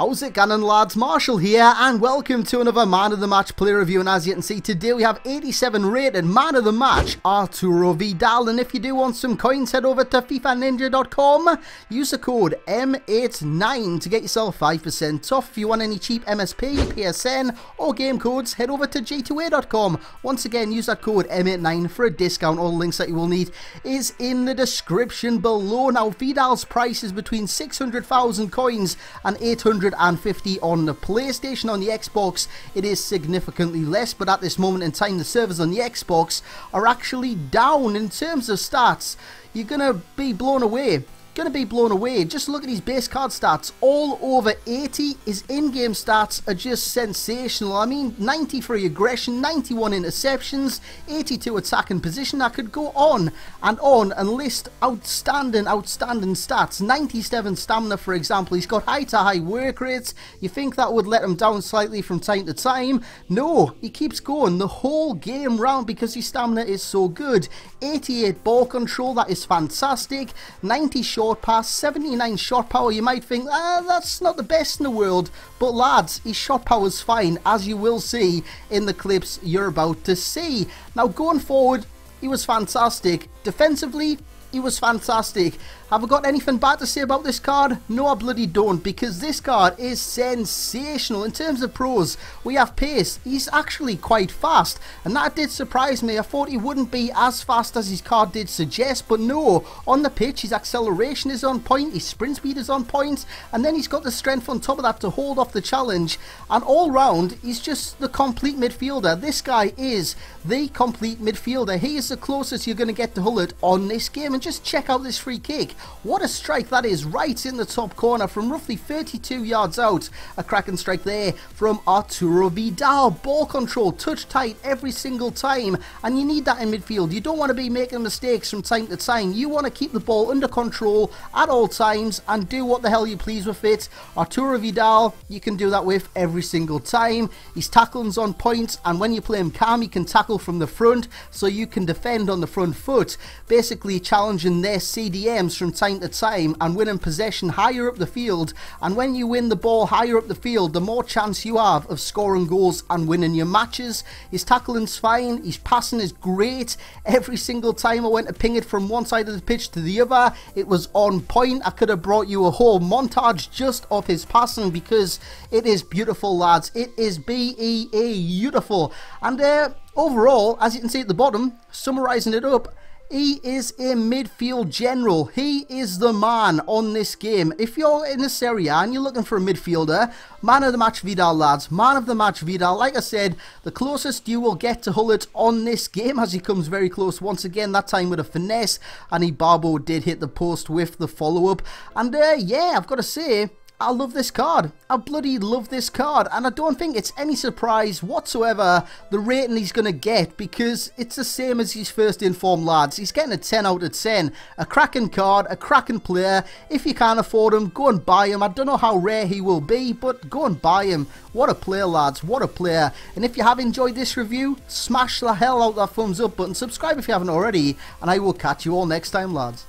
How's it going, lads? Marshall here, and welcome to another Man of the Match player review. And as you can see, today we have 87 rated Man of the Match, Arturo Vidal. And if you do want some coins, head over to fifaninja.com. Use the code M89 to get yourself 5% off. If you want any cheap MSP, PSN, or game codes, head over to g2a.com. Once again, use that code M89 for a discount. All the links that you will need is in the description below. Now, Vidal's price is between 600,000 coins and 850 on the PlayStation. On the Xbox, it is significantly less, but at this moment in time, the servers on the Xbox are actually down. In terms of stats, you're gonna be blown away. Just look at his base card stats, all over 80. His in-game stats are just sensational. I mean, 93 aggression, 91 interceptions, 82 attack and position. I could go on and list outstanding stats. 97 stamina, for example. He's got high-to-high work rates. You think that would let him down slightly from time to time? No, he keeps going the whole game round because his stamina is so good. 88 ball control, that is fantastic. 90 short pass, 79 shot power. You might think, that's not the best in the world, but lads, his shot power's fine, as you will see in the clips you're about to see. Now, going forward, he was fantastic. Defensively, he was fantastic. Have I got anything bad to say about this card? No, I bloody don't, because this card is sensational. In terms of pros, we have pace. He's actually quite fast, and that did surprise me. I thought he wouldn't be as fast as his card did suggest, but no. On the pitch, his acceleration is on point, his sprint speed is on point, and then he's got the strength on top of that to hold off the challenge. And all round, he's just the complete midfielder. This guy is the complete midfielder. He is the closest you're going to get to Hullard on this game. And just check out this free kick. What a strike that is, right in the top corner from roughly 32 yards out. A cracking strike there from Arturo Vidal. Ball control, touch tight every single time, and you need that in midfield. You don't want to be making mistakes from time to time. You want to keep the ball under control at all times and do what the hell you please with it. Arturo Vidal, you can do that with every single time. His tackling's on point, and when you play him calm, he can tackle from the front, so you can defend on the front foot, basically challenging their CDMs from time to time and winning possession higher up the field. And when you win the ball higher up the field, the more chance you have of scoring goals and winning your matches. His tackling's fine, his passing is great. Every single time I went to ping it from one side of the pitch to the other, it was on point. I could have brought you a whole montage just of his passing, because it is beautiful, lads. It is beautiful. And overall, as you can see at the bottom, summarising it up, he is a midfield general. He is the man on this game. If you're in the Serie A and you're looking for a midfielder, Man of the Match Vidal, lads. Man of the Match Vidal. Like I said, the closest you will get to Hullard on this game, as he comes very close once again, that time with a finesse, and Ibarbo did hit the post with the follow-up. And yeah, I've got to say, I love this card. I bloody love this card, and I don't think it's any surprise whatsoever the rating he's going to get, because it's the same as his first informed, lads. He's getting a 10 out of 10. A cracking card, a cracking player. If you can't afford him, go and buy him. I don't know how rare he will be, but go and buy him. What a player, lads. What a player. And if you have enjoyed this review, smash the hell out that thumbs up button. Subscribe if you haven't already, and I will catch you all next time, lads.